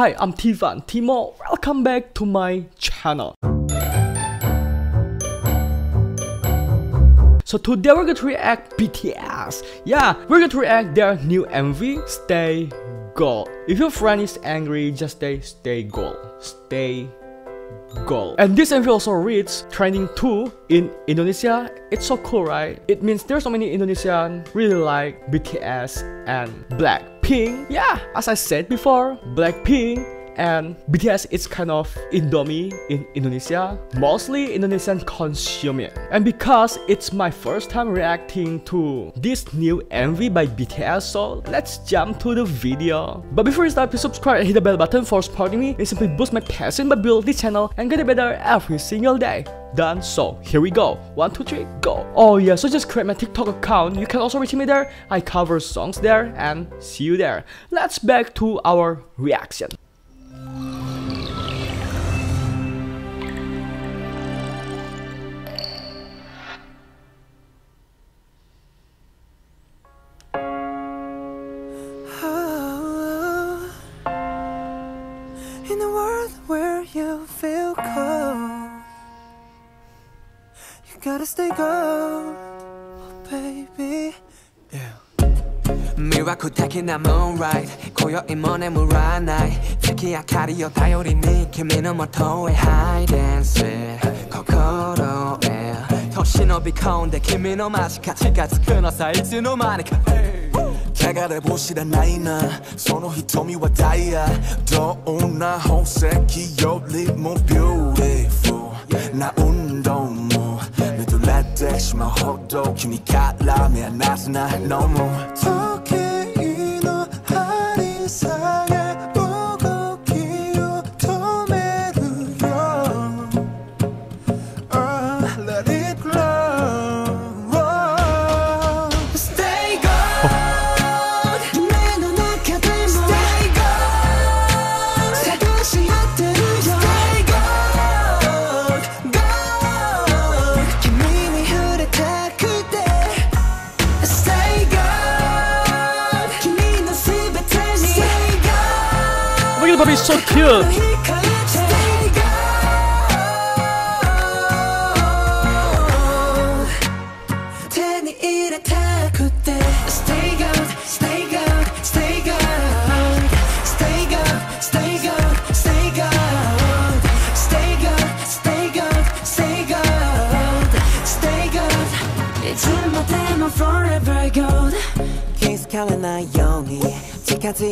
Hi, I'm Tivan Timo. Welcome back to my channel. So today we're going to react BTS. Yeah, we're going to react their new MV, Stay Gold. If your friend is angry, just say Stay Gold. Stay Gold. And this MV also reads trending 2 in Indonesia. It's so cool, right? It means there's so many Indonesians really like BTS and BLACKPINK. Yeah, as I said before, BLACKPINK and BTS is kind of Indomie in Indonesia. Mostly Indonesian consume it. And because it's my first time reacting to this new MV by BTS, so let's jump to the video. But before you start, please subscribe and hit the bell button for supporting me. It simply boosts my passion by building this channel and getting better every single day. Done, so here we go. 1, 2, 3, go. Oh yeah, so just create my TikTok account. You can also reach me there. I cover songs there and see you there. Let's back to our reaction. In a world where you feel cold, gotta stay gold, oh baby. Yeah. Miracle taking I'm alright. 고요히 머네 물한 나이. 특히야 카리어 다이어리 니 김이는 모토의 high dancer. 코코로에. 턱신업이 가운데 김이는 맛이 같이 같이 끊어서 일진호 마니까. 대가를 보시다 나이나 선호 히토미와 다이아. 더운나 홍색이 옆립 more beautiful. 나 운동 Text my hot dog, can you got love me? And that's not no more. Talking in a hurry, sorry. Let it grow. Stay gold. Man, I'm not getting more. Stay gold. Stay gold. Stay gold. Look at the baby, so cute.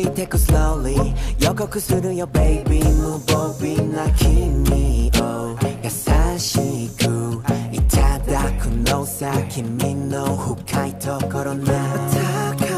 Take it slowly. Your cock through your baby. Move bobbing like me. Oh, yasashiku. Itadaku no sa kimi no hukai to korona. Stay gold.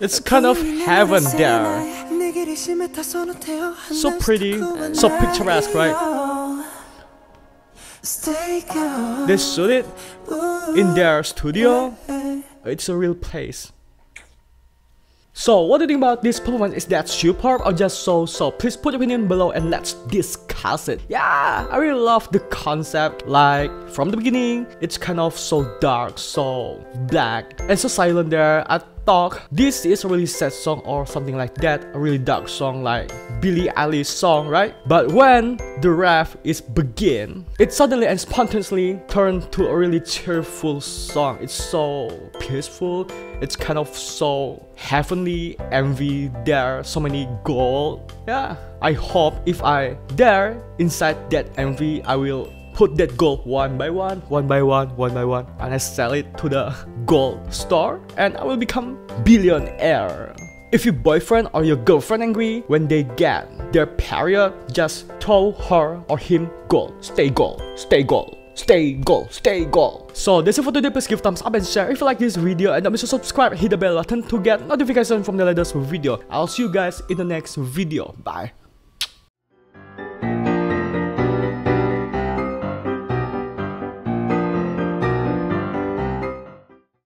It's kind of heaven there. So pretty, so picturesque, right? They shoot it in their studio. It's a real place. So what do you think about this performance? Is that superb or just so? Please put your opinion below and let's discuss it. Yeah, I really love the concept. Like from the beginning, it's kind of so dark, so black, and so silent there. I thought this is a really sad song or something like that, a really dark song like Billie Eilish song, right? But when the rap is begin, it suddenly and spontaneously turned to a really cheerful song. It's so peaceful. It's kind of so heavenly, envy there, so many gold. Yeah, I hope if I there inside that envy, I will put that gold one by one, and I sell it to the gold store, and I will become billionaire. If your boyfriend or your girlfriend angry when they get their period, just throw her or him gold. Stay gold, stay gold, stay gold, stay gold. So that's it for today. Please give thumbs up and share if you like this video, and don't miss to subscribe, hit the bell button to get notification from the latest video. I'll see you guys in the next video. Bye.